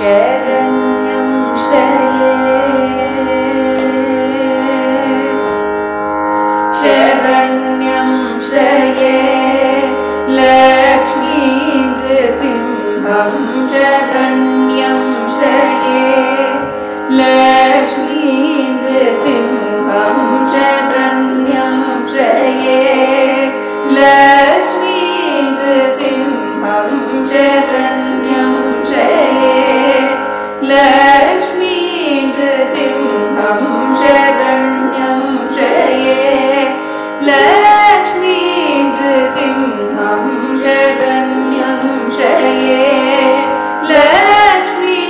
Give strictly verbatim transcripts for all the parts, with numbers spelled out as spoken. Sharanyam Shraye, Sharanyam Shraye Lakshmi Nrusimham, Sharanyam Shraye Lakshmi Nrusimham, Sharanyam Shraye Lakshmi Nrusimham, Sharanyam Shraye Lakshmi Nrusimham, Sharanyam Shraye Lakshmi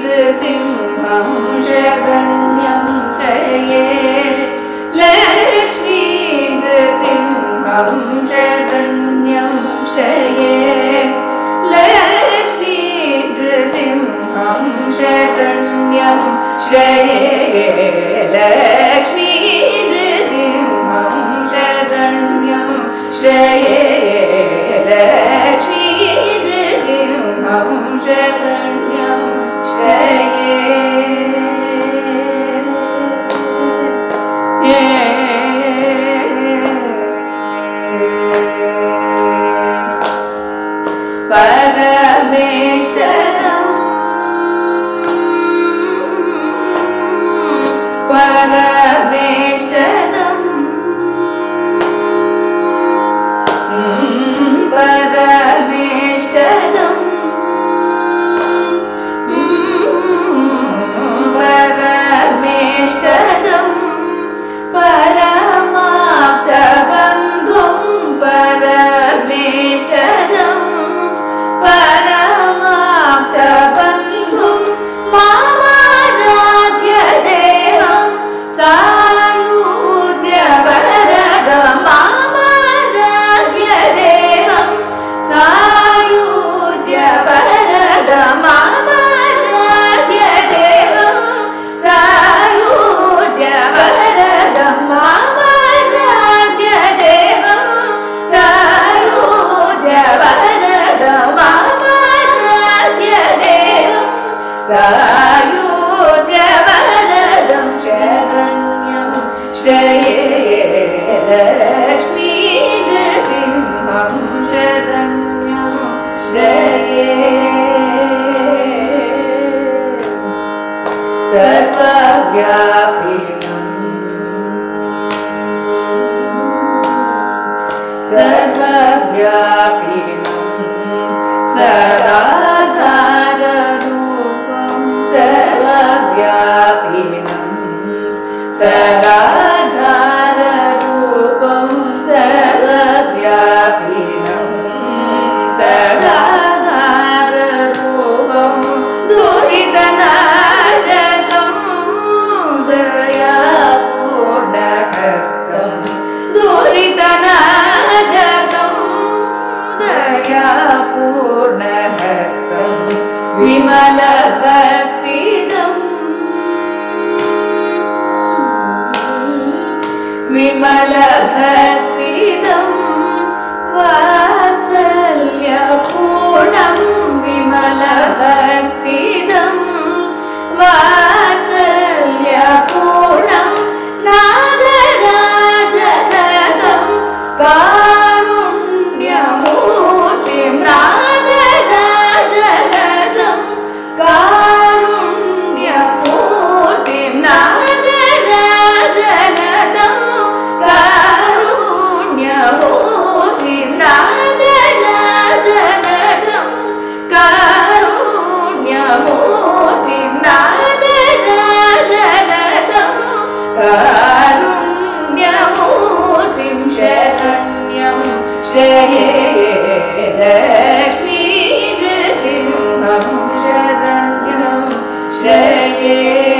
Nrusimham, Sharanyam Shraye Lakshmi Nrusimham, Sharanyam Shraye Lakshmi Nrusimham, Sharanyam Shraye Sharanyam Shraye Lakshmi Nrusimham, Sharanyam Shraye Lakshmi Nrusimham, Sharanyam Shraye Parameshtaram Parameshtaram, Parameshtaram, Parameshtaram, Paramaptabandhum, Parameshtaram, Paramaptabandhum, Mamaradhya Devam. Sayuja Varadam, Sharanyam Shraye Lakshmi Nrusimham, Sharanyam Shraye Sarvavyapinam, Sarvavyapinam Sadadhara Sarvavyapinam, Sadadhara Rupam, Sarvavyapinam, Sadadhara Rupam, Duhitanashakam, Dayapurnahastam, Duhitanashakam, Dayapurnahastam, Vimalakam. Vimalabhaktidam Vatsalyapurnam, Vimalabhaktidam Vatsalyapurnam Nagarajanadam Karunyamurtim, Nagarajanadam Karunyamurtim, Nagarajanadam Karunyamurtim, Sharanyam Shraye Lakshmi Nrusimham. Sharanyam Shraye.